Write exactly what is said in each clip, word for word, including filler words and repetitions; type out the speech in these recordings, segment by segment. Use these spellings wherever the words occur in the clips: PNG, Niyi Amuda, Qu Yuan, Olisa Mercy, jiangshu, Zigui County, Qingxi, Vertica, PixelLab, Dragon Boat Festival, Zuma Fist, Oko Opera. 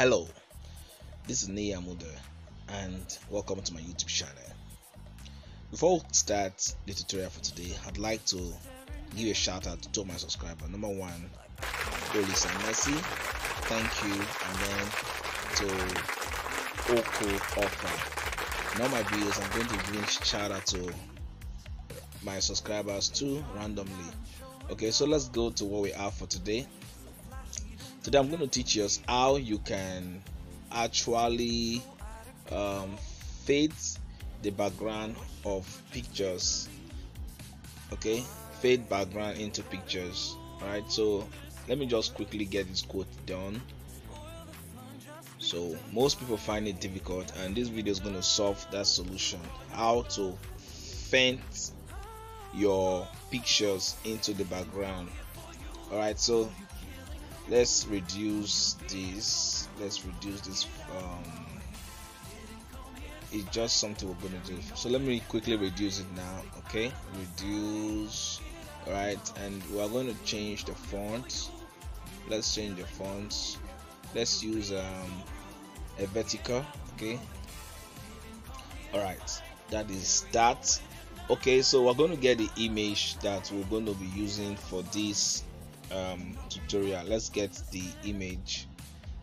Hello, this is Niyi Amuda and welcome to my YouTube channel. Before we start the tutorial for today, I'd like to give a shout out to my subscriber. Number one, Olisa Mercy, thank you, and then to Oko Opera. Now my videos, I'm going to give a shout out to my subscribers too randomly. Okay, so let's go to what we have for today. Today I'm going to teach you how you can actually um, fade the background of pictures. Okay, fade background into pictures. Alright, so let me just quickly get this quote done. So most people find it difficult, and this video is going to solve that solution. How to fade your pictures into the background. Alright, so let's reduce this. Let's reduce this. Um, it's just something we're gonna do. So let me quickly reduce it now. Okay, reduce. All right, and we're gonna change the font. Let's change the fonts. Let's use um, a Vertica. Okay. All right, that is that. Okay, so we're gonna get the image that we're gonna be using for this Um, tutorial. Let's get the image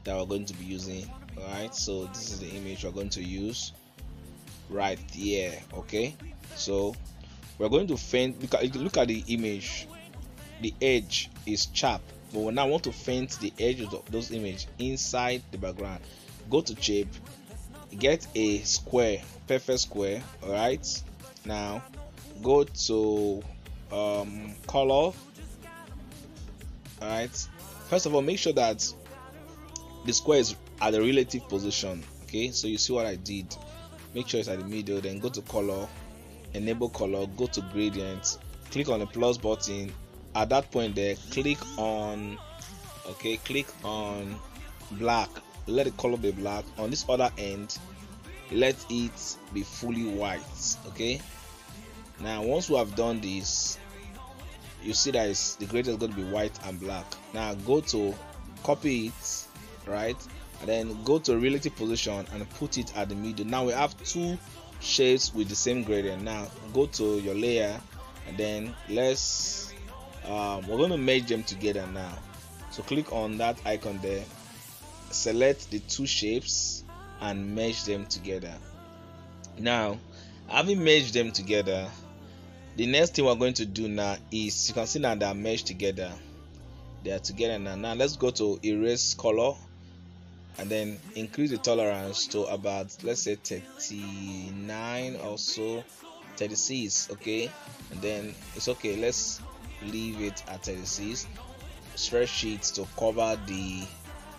that we're going to be using. Alright, so this is the image we're going to use right here. Okay, so we're going to faint. Look at, look at the image, the edge is sharp, but we now want to faint the edges of those images inside the background. Go to shape, get a square, perfect square. Alright, now go to um, color. Alright, first of all, make sure that the square is at the relative position. Okay, so you see what I did, make sure it's at the middle, then go to color, enable color, go to gradient, click on the plus button. At that point there, click on okay click on black, let the color be black. On this other end, let it be fully white. Okay, now once we have done this, you see that it's, the gradient is going to be white and black. Now go to copy it, right, and then go to relative position and put it at the middle. Now we have two shapes with the same gradient. Now go to your layer, and then let's um, we're going to merge them together now. So click on that icon there, select the two shapes and merge them together. Now having merged them together, the next thing we're going to do now is, you can see now they are meshed together. They are together now. Now let's go to erase color, and then increase the tolerance to about, let's say thirty-nine or so, thirty-six. Okay, and then it's okay. Let's leave it at thirty-six. Spreadsheets to cover the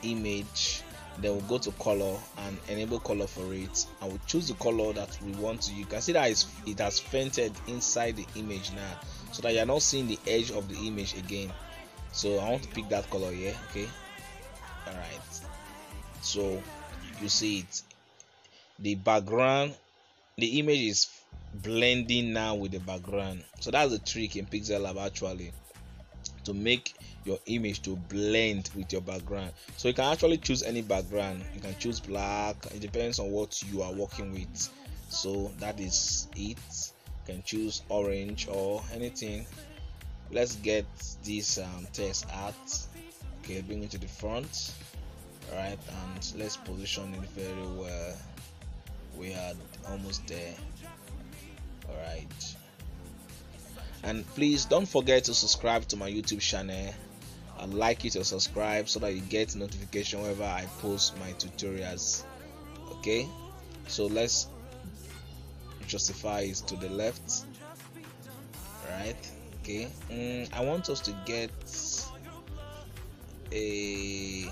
image. Then we'll go to color and enable color for it, and we'll choose the color that we want to. You can see that it's, it has fainted inside the image now, so that you're not seeing the edge of the image again. So I want to pick that color here. Okay, all right, so you see it, the background, the image is blending now with the background. So that's the trick in PixelLab, actually, to make your image to blend with your background. So you can actually choose any background. You can choose black, it depends on what you are working with. So that is it. You can choose orange or anything. Let's get this um, text out. Okay, bring it to the front. All right, and let's position it very well. We are almost there. All right, and please don't forget to subscribe to my YouTube channel. I'd like you to subscribe so that you get notification whenever I post my tutorials. Okay, so let's justify it to the left. Right, okay. mm, I want us to get a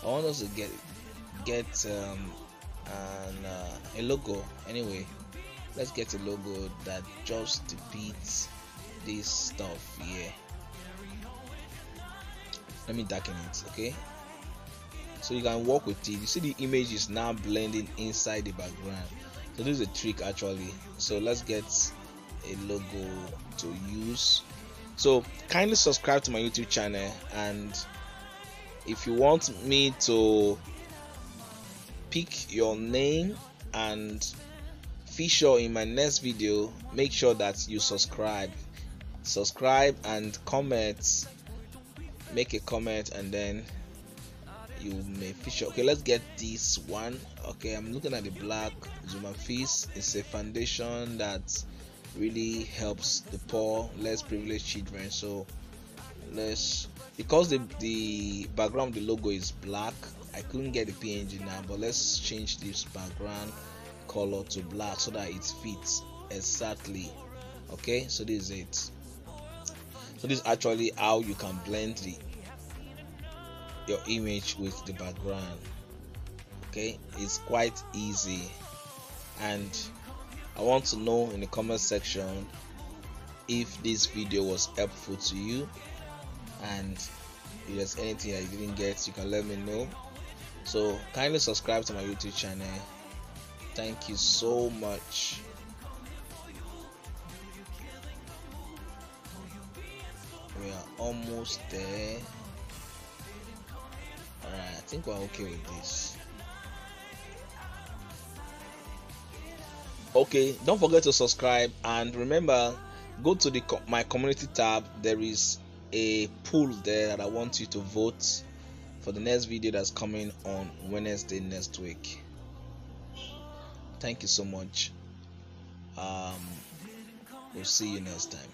I want us to get get um, an, uh, a logo. Anyway, let's get a logo that just depicts this stuff here. Let me darken it. Okay, so you can work with it. You see the image is now blending inside the background. So this is a trick, actually. So let's get a logo to use. So kindly subscribe to my YouTube channel, and if you want me to pick your name and feature in my next video, make sure that you subscribe subscribe and comment, make a comment, and then you may feature. Okay, let's get this one. Okay, I'm looking at the black Zuma Fist. It's a foundation that really helps the poor, less privileged children. So let's, because the the background, the logo is black, I couldn't get the P N G now, but let's change this background color to black so that it fits exactly. Okay, so this is it. So this is actually how you can blend the your image with the background. Okay, it's quite easy, and I want to know in the comment section if this video was helpful to you, and if there's anything I didn't get, you can let me know. So kindly subscribe to my YouTube channel. Thank you so much. We are almost there. Alright, I think we're okay with this. Okay, don't forget to subscribe, and remember, go to the my community tab. There is a poll there that I want you to vote for the next video that's coming on Wednesday next week. Thank you so much. Um, we'll see you next time.